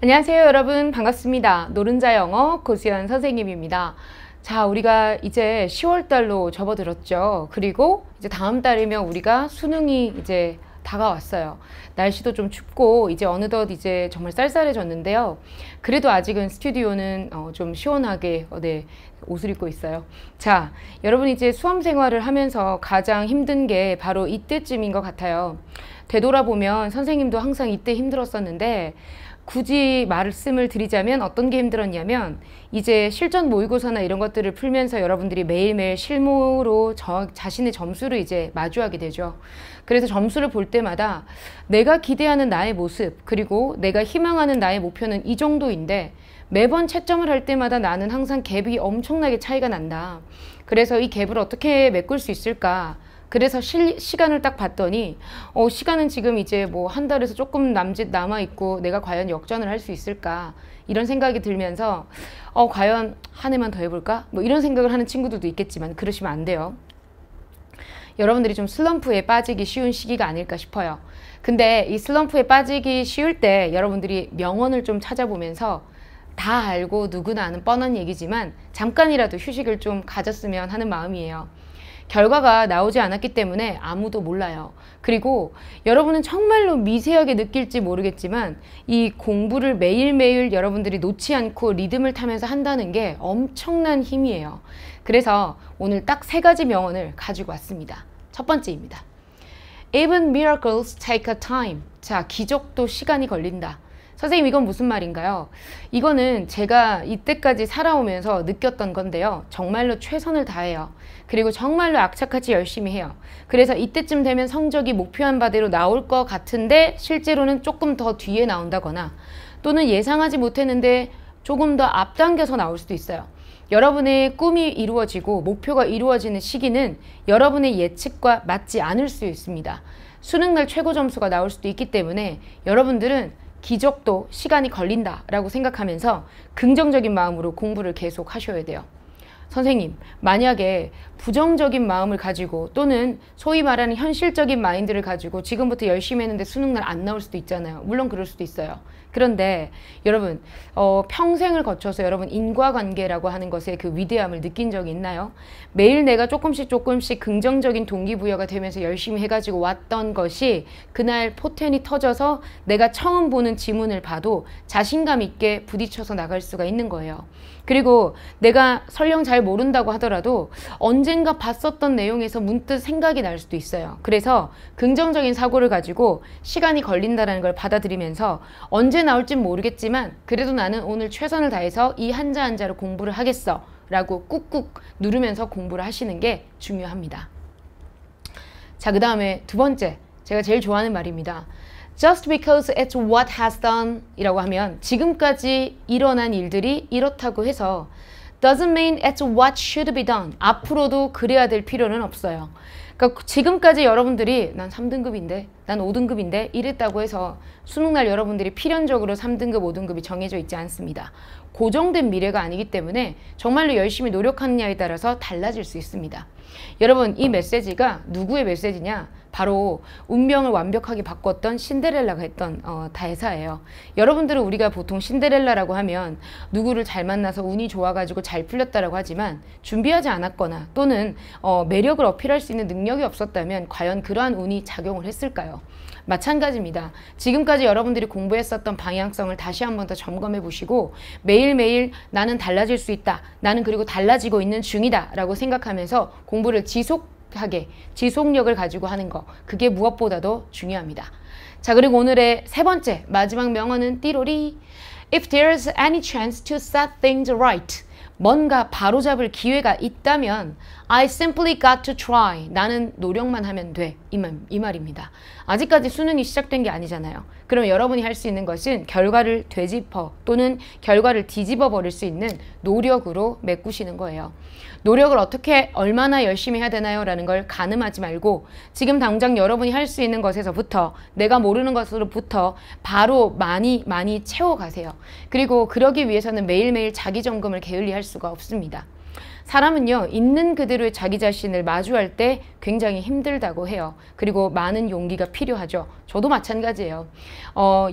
안녕하세요 여러분, 반갑습니다. 노른자 영어 고수현 선생님입니다. 자, 우리가 이제 10월달로 접어들었죠. 그리고 이제 다음 달이면 우리가 수능이 이제 다가왔어요. 날씨도 좀 춥고 이제 어느덧 이제 정말 쌀쌀해졌는데요. 그래도 아직은 스튜디오는 좀 시원하게 옷을 입고 있어요. 자, 여러분 이제 수험 생활을 하면서 가장 힘든 게 바로 이때쯤인 것 같아요. 되돌아보면 선생님도 항상 이때 힘들었었는데 굳이 말씀을 드리자면 어떤 게 힘들었냐면 이제 실전 모의고사나 이런 것들을 풀면서 여러분들이 매일매일 실무로 자신의 점수를 이제 마주하게 되죠. 그래서 점수를 볼 때마다 내가 기대하는 나의 모습, 그리고 내가 희망하는 나의 목표는 이 정도인데 매번 채점을 할 때마다 나는 항상 갭이 엄청나게 차이가 난다. 그래서 이 갭을 어떻게 메꿀 수 있을까? 그래서 시간을 딱 봤더니 시간은 지금 이제 뭐 한 달에서 조금 남아있고 내가 과연 역전을 할 수 있을까, 이런 생각이 들면서 과연 한 해만 더 해볼까, 뭐 이런 생각을 하는 친구들도 있겠지만 그러시면 안 돼요. 여러분들이 좀 슬럼프에 빠지기 쉬운 시기가 아닐까 싶어요. 근데 이 슬럼프에 빠지기 쉬울 때 여러분들이 명언을 좀 찾아보면서, 다 알고 누구나 아는 뻔한 얘기지만 잠깐이라도 휴식을 좀 가졌으면 하는 마음이에요. 결과가 나오지 않았기 때문에 아무도 몰라요. 그리고 여러분은 정말로 미세하게 느낄지 모르겠지만 이 공부를 매일매일 여러분들이 놓지 않고 리듬을 타면서 한다는 게 엄청난 힘이에요. 그래서 오늘 딱 세 가지 명언을 가지고 왔습니다. 첫 번째입니다. Even miracles take a time. 자, 기적도 시간이 걸린다. 선생님, 이건 무슨 말인가요? 이거는 제가 이때까지 살아오면서 느꼈던 건데요. 정말로 최선을 다해요. 그리고 정말로 악착같이 열심히 해요. 그래서 이때쯤 되면 성적이 목표한 바대로 나올 것 같은데 실제로는 조금 더 뒤에 나온다거나, 또는 예상하지 못했는데 조금 더 앞당겨서 나올 수도 있어요. 여러분의 꿈이 이루어지고 목표가 이루어지는 시기는 여러분의 예측과 맞지 않을 수 있습니다. 수능날 최고 점수가 나올 수도 있기 때문에 여러분들은 기적도 시간이 걸린다 라고 생각하면서 긍정적인 마음으로 공부를 계속 하셔야 돼요. 선생님, 만약에 부정적인 마음을 가지고, 또는 소위 말하는 현실적인 마인드를 가지고 지금부터 열심히 했는데 수능날 안 나올 수도 있잖아요. 물론 그럴 수도 있어요. 그런데 여러분, 평생을 거쳐서 여러분 인과관계라고 하는 것의 그 위대함을 느낀 적이 있나요? 매일 내가 조금씩 긍정적인 동기부여가 되면서 열심히 해가지고 왔던 것이 그날 포텐이 터져서 내가 처음 보는 지문을 봐도 자신감 있게 부딪혀서 나갈 수가 있는 거예요. 그리고 내가 설령 잘 모른다고 하더라도 언젠가 봤었던 내용에서 문득 생각이 날 수도 있어요. 그래서 긍정적인 사고를 가지고 시간이 걸린다는 걸 받아들이면서 언제 나올진 모르겠지만 그래도 나는 오늘 최선을 다해서 이 한자 한자로 공부를 하겠어 라고 꾹꾹 누르면서 공부를 하시는 게 중요합니다. 자, 그 다음에 두 번째, 제가 제일 좋아하는 말입니다. Just because it's what has done 이라고 하면 지금까지 일어난 일들이 이렇다고 해서 doesn't mean it's what should be done. 앞으로도 그래야 될 필요는 없어요. 그러니까 지금까지 여러분들이 난 3등급인데, 난 5등급인데 이랬다고 해서 수능날 여러분들이 필연적으로 3등급, 5등급이 정해져 있지 않습니다. 고정된 미래가 아니기 때문에 정말로 열심히 노력하느냐에 따라서 달라질 수 있습니다. 여러분, 이 메시지가 누구의 메시지냐? 바로 운명을 완벽하게 바꿨던 신데렐라가 했던 대사예요. 여러분들은 우리가 보통 신데렐라라고 하면 누구를 잘 만나서 운이 좋아가지고 잘 풀렸다라고 하지만 준비하지 않았거나 또는 매력을 어필할 수 있는 능력이 없었다면 과연 그러한 운이 작용을 했을까요? 마찬가지입니다. 지금까지 여러분들이 공부했었던 방향성을 다시 한번 더 점검해 보시고 매일매일 나는 달라질 수 있다, 나는 그리고 달라지고 있는 중이다 라고 생각하면서 공부를 지속하게, 지속력을 가지고 하는 거, 그게 무엇보다도 중요합니다. 자, 그리고 오늘의 세 번째 마지막 명언은 띠로리. If there's any chance to set things right. 뭔가 바로잡을 기회가 있다면 I simply got to try. 나는 노력만 하면 돼. 이 말입니다. 아직까지 수능이 시작된 게 아니잖아요. 그럼 여러분이 할 수 있는 것은 결과를 되짚어, 또는 결과를 뒤집어 버릴 수 있는 노력으로 메꾸시는 거예요. 노력을 어떻게, 얼마나 열심히 해야 되나요? 라는 걸 가늠하지 말고 지금 당장 여러분이 할 수 있는 것에서부터, 내가 모르는 것으로부터 바로 많이 채워가세요. 그리고 그러기 위해서는 매일매일 자기 점검을 게을리 할 수가 없습니다. 사람은요, 있는 그대로의 자기 자신을 마주할 때 굉장히 힘들다고 해요. 그리고 많은 용기가 필요하죠. 저도 마찬가지예요.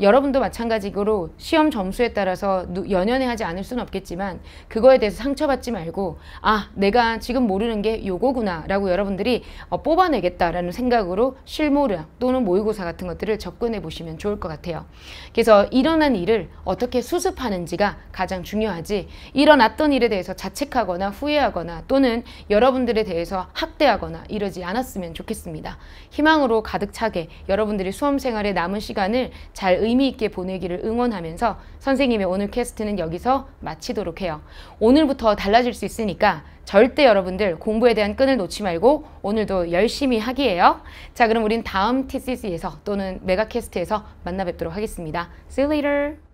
여러분도 마찬가지로 시험 점수에 따라서 연연해 하지 않을 수는 없겠지만 그거에 대해서 상처받지 말고, 아, 내가 지금 모르는 게 요거구나 라고 여러분들이 뽑아내겠다라는 생각으로 실무나 또는 모의고사 같은 것들을 접근해 보시면 좋을 것 같아요. 그래서 일어난 일을 어떻게 수습하는지가 가장 중요하지, 일어났던 일에 대해서 자책하거나 후회하거나 또는 여러분들에 대해서 학대하거나 이러지 않았으면 좋겠습니다. 희망으로 가득 차게 여러분들이 수험생활에 남은 시간을 잘 의미 있게 보내기를 응원하면서 선생님의 오늘 퀘스트는 여기서 마치도록 해요. 오늘부터 달라질 수 있으니까 절대 여러분들 공부에 대한 끈을 놓지 말고 오늘도 열심히 하기예요. 자, 그럼 우린 다음 TCC에서 또는 메가캐스트에서 만나 뵙도록 하겠습니다. See you later!